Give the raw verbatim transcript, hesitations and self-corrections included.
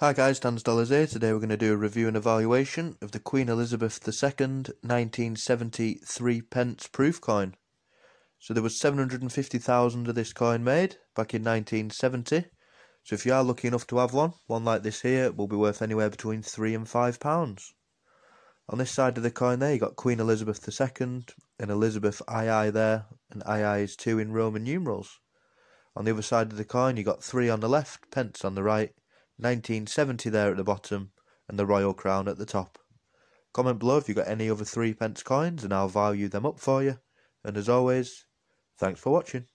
Hi guys, Dan's Dollars here. Today we're going to do a review and evaluation of the Queen Elizabeth the Second nineteen seventy-three pence proof coin. So there was seven hundred fifty thousand of this coin made back in nineteen seventy. So if you are lucky enough to have one, one like this here will be worth anywhere between three and five pounds. On this side of the coin there you got Queen Elizabeth the Second and Elizabeth the second there, and the second is two in Roman numerals. On the other side of the coin you got three on the left, pence on the right, nineteen seventy there at the bottom, and the royal crown at the top. Comment below if you've got any other three pence coins and I'll value them up for you. And as always, thanks for watching.